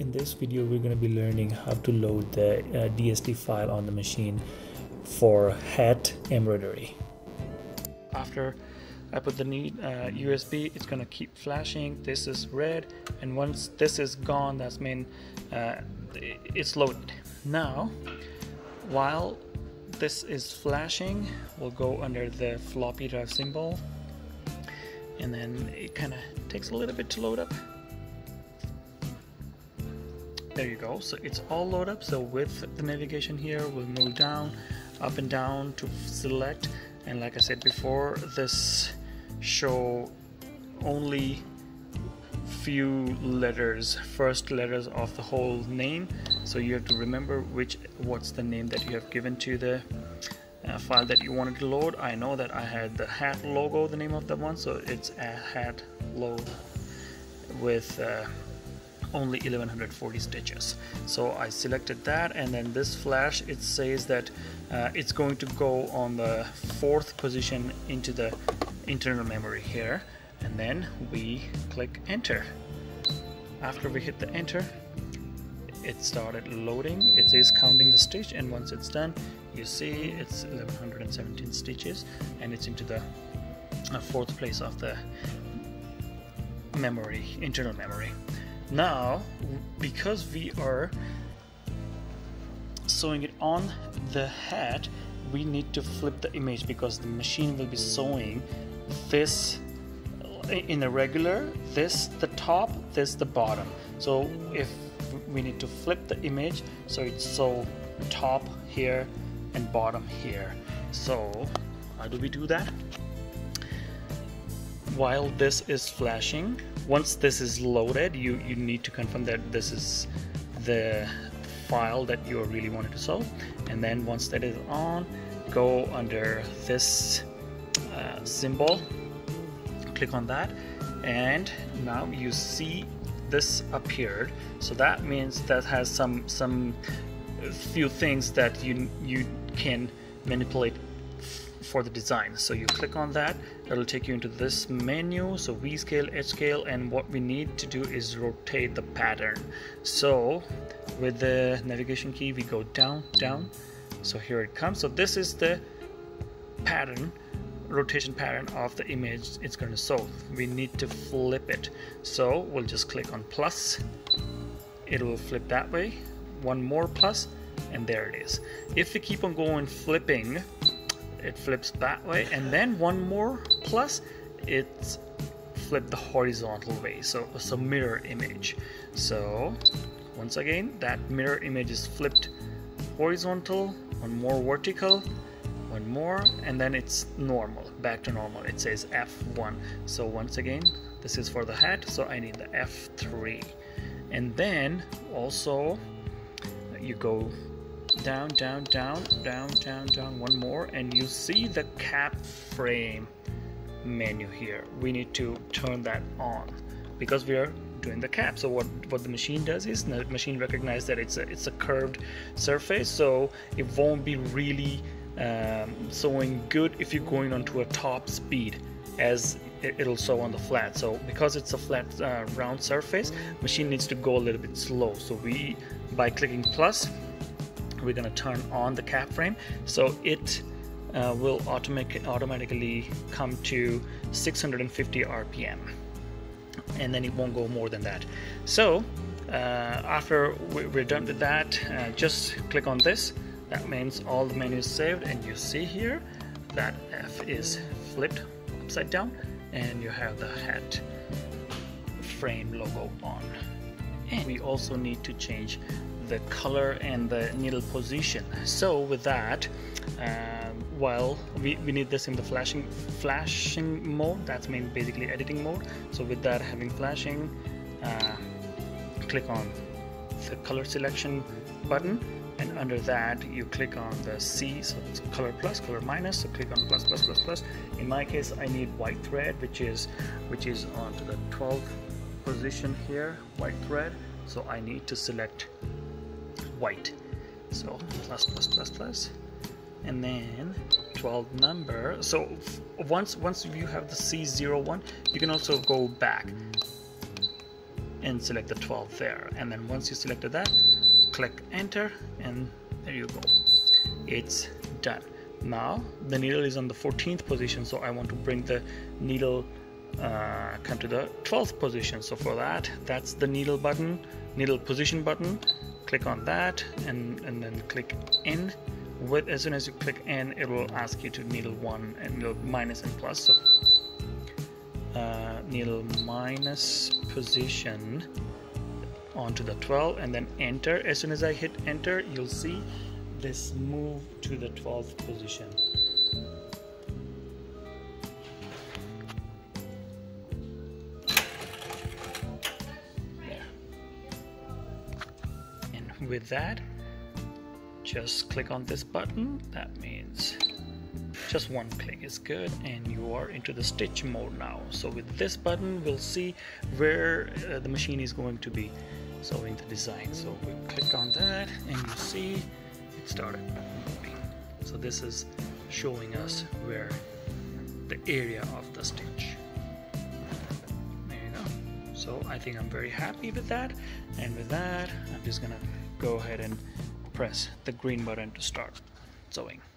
In this video, we're going to be learning how to load the DST file on the machine for hat embroidery. After I put the USB, it's going to keep flashing. This is red, and once this is gone, that's mean it's loaded. Now, while this is flashing, we'll go under the floppy drive symbol, and then it kind of takes a little bit to load up. There you go, so it's all loaded up. So with the navigation here, we'll move down, up and down to select, and like I said before, this show only few letters, first letters of the whole name, so you have to remember what's the name that you have given to the file that you wanted to load. I know that I had the hat logo, the name of the one, so it's a hat load with only 1140 stitches. So I selected that, and then this flash, it says that it's going to go on the fourth position into the internal memory here, and then we click enter. After we hit the enter, it started loading. It says counting the stitch, and once it's done, you see it's 1117 stitches, and it's into the fourth place of the memory, internal memory. Now, because we are sewing it on the hat, we need to flip the image, because the machine will be sewing this in a regular, this the top, this the bottom. So if we need to flip the image, so it's sew top here and bottom here. So how do we do that? While this is flashing, once this is loaded, you need to confirm that this is the file that you really wanted to sew, and then once that is on, go under this symbol, click on that, and now you see this appeared. So that means that has some few things that you can manipulate for the design. So you click on that, it'll take you into this menu. So V scale, H scale, and what we need to do is rotate the pattern. So with the navigation key, we go down, down. So here it comes. So this is the pattern, rotation pattern of the image it's going to sew. We need to flip it. So we'll just click on plus. It will flip that way. One more plus, and there it is. If we keep on going flipping, it flips that way, and then one more plus, it's flipped the horizontal way, so it's a mirror image. So once again, that mirror image is flipped horizontal, one more vertical, one more, and then it's normal, back to normal. It says F1. So once again, this is for the hat, so I need the F3, and then also you go down, down, down, down, down, down, one more, and you see the cap frame menu here. We need to turn that on because we are doing the cap. So what the machine does is the machine recognizes that it's a curved surface, so it won't be really sewing good if you're going onto a top speed, as it'll sew on the flat. So because it's a flat round surface, machine needs to go a little bit slow. So we, by clicking plus, we're going to turn on the cap frame, so it will automatically come to 650 rpm, and then it won't go more than that. So after we're done with that, just click on this. That means all the menu is saved, and you see here that F is flipped upside down, and you have the hat frame logo on. And we also need to change the color and the needle position. So with that, while we need this in the flashing mode, that's mean basically editing mode. So with that having flashing, click on the color selection button, and under that you click on the C, so it's color plus, color minus, so click on plus, plus, plus, plus. In my case, I need white thread, which is onto the 12th position here, white thread. So I need to select white, so plus, plus, plus, plus, and then 12 number. So once you have the C01, you can also go back and select the 12 there, and then once you selected that, click enter, and there you go, it's done. Now the needle is on the 14th position, so I want to bring the needle come to the 12th position. So for that, that's the needle button, needle position button, click on that, and then click in. With as soon as you click in, it will ask you to needle 1 and needle minus and plus. So needle minus position onto the 12, and then enter. As soon as I hit enter, you'll see this move to the 12th position. There. And with that, just click on this button. That means just one click is good, and you are into the stitch mode now. So with this button, we'll see where the machine is going to be, so in the design. So we click on that and you see it started moving. So this is showing us where the area of the stitch. There you go. So I think I'm very happy with that, and with that I'm just gonna go ahead and press the green button to start sewing.